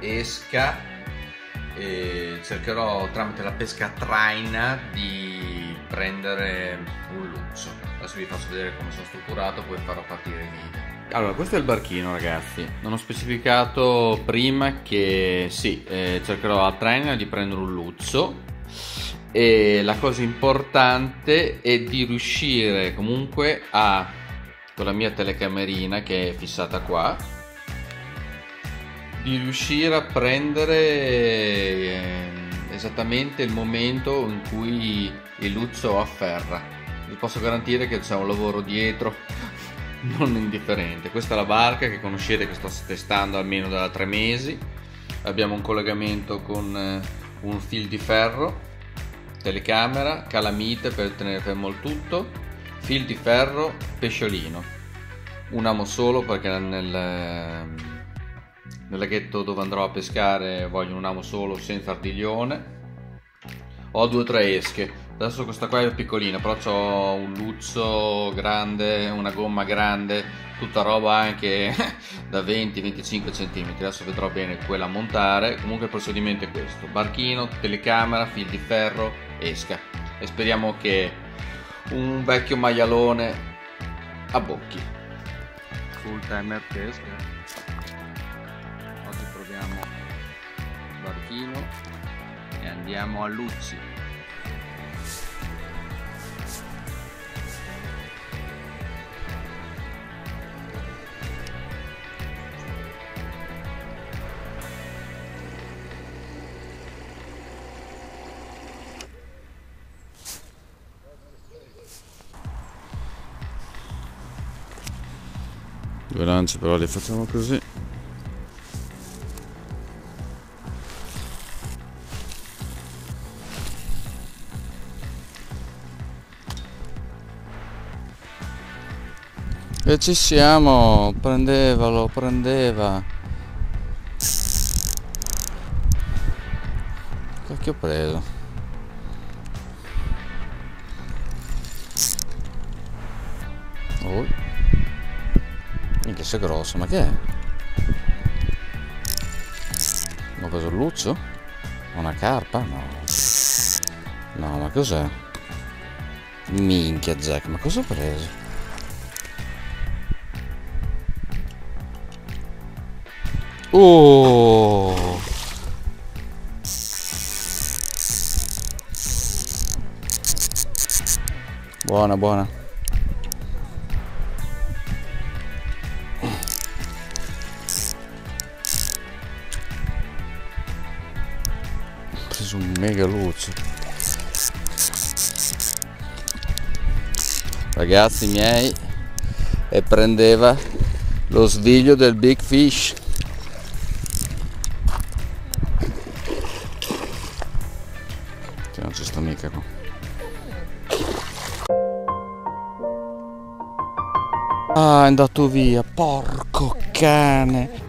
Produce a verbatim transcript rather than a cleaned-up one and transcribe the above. esca, e cercherò tramite la pesca traina di prendere un luzzo. Adesso vi faccio vedere come sono strutturato, poi farò partire i video. Allora, questo è il barchino, ragazzi. Non ho specificato prima che sì, eh, cercherò a traina di prendere un luzzo, e la cosa importante è di riuscire comunque a, con la mia telecamerina che è fissata qua, di riuscire a prendere eh, esattamente il momento in cui il luzzo afferra. Vi posso garantire che c'è un lavoro dietro non indifferente. Questa è la barca che conoscete, che sto testando almeno da tre mesi. Abbiamo un collegamento con un fil di ferro, telecamera, calamite per tenere fermo il tutto, fil di ferro, pesciolino, un amo solo perché nel, nel laghetto dove andrò a pescare voglio un amo solo senza ardiglione. Ho due o tre esche, adesso questa qua è piccolina, però ho un luzzo grande, una gomma grande, tutta roba anche da venti venticinque centimetri. Adesso vedrò bene quella a montare. Comunque il procedimento è questo: barchino, telecamera, fil di ferro, esca, e speriamo che un vecchio maialone abbocchi. Fulltimer Pesca, oggi proviamo il barchino e andiamo a luzzi. Due lance però le facciamo così. E ci siamo, prendevalo, prendeva. Cacchio ho preso. Oh. Minchia, sei grosso, ma che è? Ho preso il luzzo? Una carpa? No. No, ma cos'è? Minchia Jack, ma cosa ho preso? Oh! Buona, buona. Un mega luzzo, ragazzi miei, e prendeva lo sdiglio del big fish. Che non ci sto mica qua. Ah, è andato via, porco cane.